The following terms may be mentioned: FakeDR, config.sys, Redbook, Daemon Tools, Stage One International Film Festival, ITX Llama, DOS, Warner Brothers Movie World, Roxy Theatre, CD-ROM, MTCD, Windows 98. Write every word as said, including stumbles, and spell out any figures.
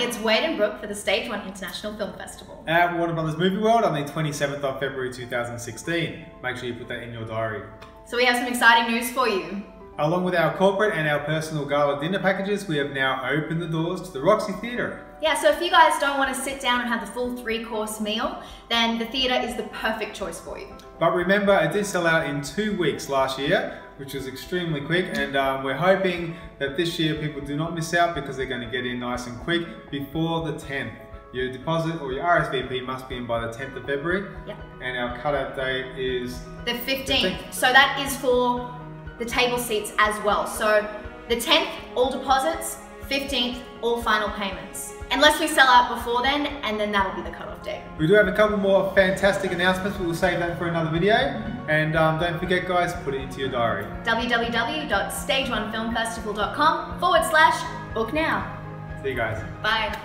everyone, it's Wade and Brooke for the Stage One International Film Festival at Warner Brothers Movie World on the twenty-seventh of February two thousand sixteen. Make sure you put that in your diary. So we have some exciting news for you. Along with our corporate and our personal gala dinner packages, we have now opened the doors to the Roxy Theatre. Yeah, so if you guys don't want to sit down and have the full three-course meal, then the theatre is the perfect choice for you. But remember, it did sell out in two weeks last year, which was extremely quick, and um, we're hoping that this year people do not miss out because they're going to get in nice and quick before the tenth. Your deposit or your R S V P must be in by the tenth of February, yep. And our cut-out date is... the fifteenth. fifteenth. So that is for the table seats as well. So the tenth, all deposits, fifteenth, all final payments. Unless we sell out before then, and then that'll be the cutoff date. We do have a couple more fantastic announcements, but we'll save that for another video. And um, don't forget guys, put it into your diary. w w w dot stage one film festival dot com forward slash book now. See you guys. Bye.